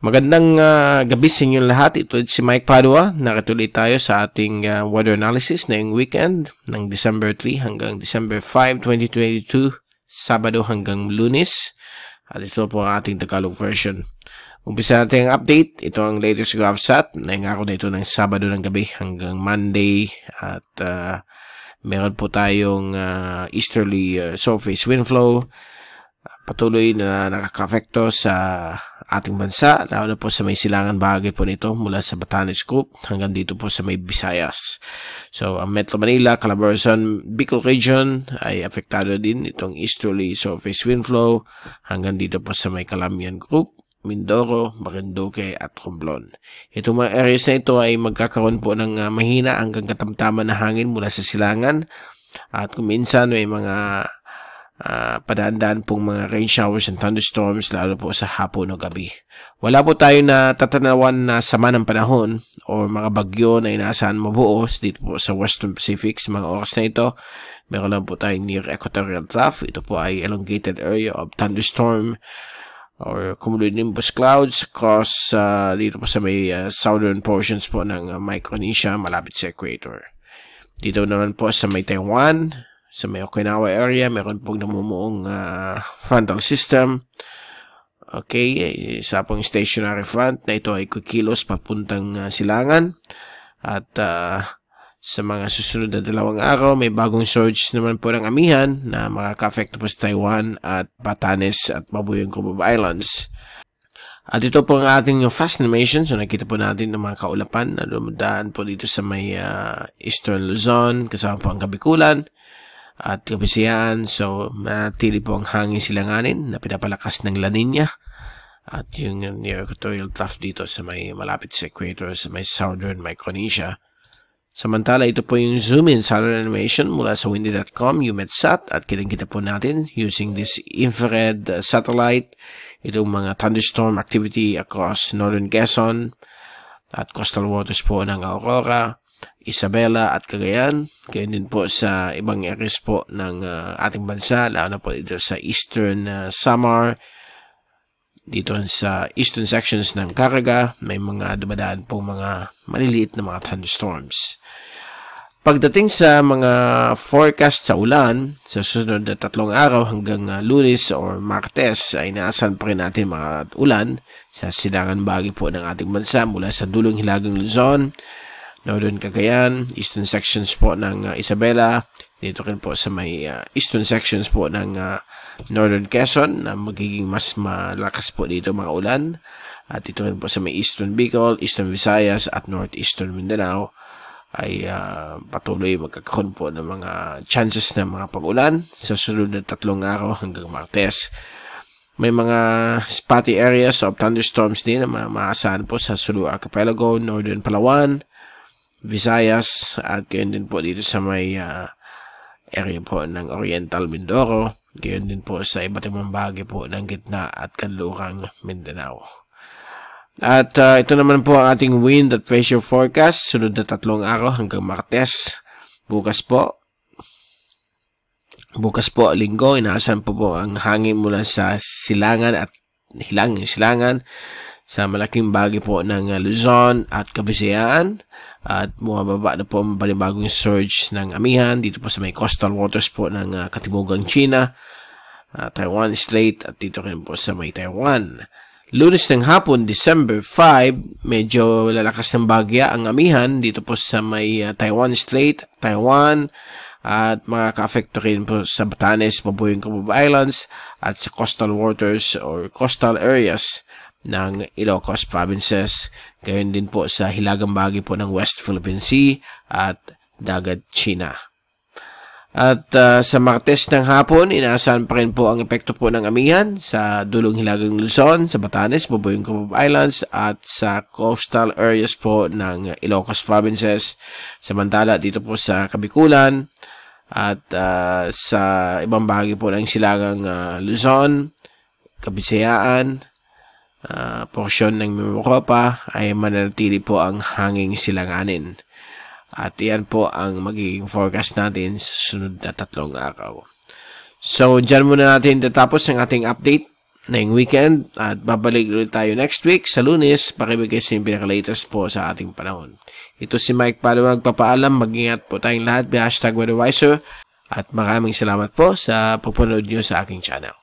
Magandang gabi sa inyo lahat. Ito si Mike Padua. Nakatuloy tayo sa ating weather analysis ngayong weekend ng December 3 hanggang December 5, 2022, Sabado hanggang Lunes. At ito po ang ating Tagalog version. Umpisa natin ang update. Ito ang latest GraphSat. Nangako na ito ng Sabado ng gabi hanggang Monday. At meron po tayong easterly surface wind flow. Patuloy na nakaka-affecto sa ating bansa, lalo na po sa may silangan bahagi po nito mula sa Batanes Group hanggang dito po sa may Visayas. So, ang Metro Manila, Calabarzon, Bicol Region ay apektado din itong easterly surface wind flow hanggang dito po sa may Calamian Group, Mindoro, Marinduque at Romblon. Itong mga areas na ito ay magkakaroon po ng mahina hanggang katamtaman na hangin mula sa silangan at kung minsan may mga padaan-daan pong mga rain showers and thunderstorms lalo po sa hapon o gabi. Wala po tayo na tatanawan na sama ng panahon o mga bagyo na inaasahan mabuo dito po sa Western Pacific sa mga oras na ito. Meron lang po tayong near equatorial trough. Ito po ay elongated area of thunderstorm or cumulonimbus clouds across dito po sa may southern portions po ng Micronesia malapit sa equator. Dito naman po sa may Taiwan, sa may Okinawa area, meron pong namumuong frontal system. Okay, isa pong stationary front na ito ay kukilos papuntang silangan. At sa mga susunod na dalawang araw, may bagong surge naman po ng Amihan na makaka-affect po sa Taiwan at Batanes at Babuyan Group of Islands. At ito po ang ating fast animation. So nakita po natin ng mga kaulapan na dumadaan po dito sa may Eastern Luzon, kasama po ang Gabikulan at Kabisayaan. So manatili po ang hangin silanganin na pinapalakas ng La Niña at yung near equatorial trough dito sa may malapit sa equator sa may southern Micronesia. Samantala, ito po yung zoom in southern animation mula sa windy.com, UMEDSAT, at kitang-kita po natin using this infrared satellite itong mga thunderstorm activity across Northern Quezon at coastal waters po ng Aurora, Isabela at Cagayan. Ganyan din po sa ibang areas po ng ating bansa, lalo na po dito sa Eastern Samar, dito sa Eastern sections ng Caraga, may mga dumadaan po mga maliliit na mga thunderstorms. Pagdating sa mga forecast sa ulan, sa susunod na tatlong araw hanggang Lunes or Martes, ay inaasahan pa rin natin mga ulan sa silangan bahagi po ng ating bansa mula sa dulong hilagang Luzon, Northern Cagayan, Eastern sections po ng Isabela, dito rin po sa may Eastern sections po ng Northern Quezon na magiging mas malakas po dito mga ulan. At dito rin po sa may Eastern Bicol, Eastern Visayas at Northeastern Mindanao ay patuloy magkakaroon po ng mga chances ng mga pag-ulan sa sunod na tatlong araw hanggang Martes. May mga spotty areas of thunderstorms din na maaasahan po sa Sulu Archipelago, Northern Palawan, Visayas at gayon din po dito sa may area po ng Oriental Mindoro, gayon din po sa iba't ibang bahagi po ng gitna at kanlurang Mindanao. At ito naman po ang ating wind at pressure forecast sunod na tatlong araw hanggang Martes. Bukas po Linggo, inaasahan po ang hangin mula sa silangan at hilangang silangan sa malaking bagay po ng Luzon at Kabisayaan at bumababa na po ang panibagong surge ng Amihan dito po sa may coastal waters po ng Katimugang China, Taiwan Strait at dito rin po sa may Taiwan. Lunes ng hapon, December 5, medyo lalakas ng bagya ang Amihan dito po sa may Taiwan Strait, Taiwan at makaka-affecto rin po sa Batanes, Babuyan Group of Islands at sa coastal waters or coastal areas ng Ilocos Provinces, gayon din po sa hilagang bahagi po ng West Philippine Sea at Dagat China. At sa Martes ng hapon, inaasahan pa rin po ang epekto po ng Amihan sa dulong hilagang Luzon, sa Batanes, Babuyan Group of Islands at sa coastal areas po ng Ilocos Provinces. Samantala dito po sa Kabikulan at sa ibang bahagi po ng silangang Luzon, Kabisayaan, porsyon ng Mimaropa ay mananatili po ang hanging silanganin. At iyan po ang magiging forecast natin sa sunod na tatlong araw. So, dyan muna natin tatapos ang ating update ngayong weekend at babalik ulit tayo next week sa Lunes. Pakibigay sa pinaka-latest po sa ating panahon. Ito si Mike Padua nagpapaalam. Mag-ingat po tayong lahat. May #WeatherWiser at maraming salamat po sa pagpanood nyo sa aking channel.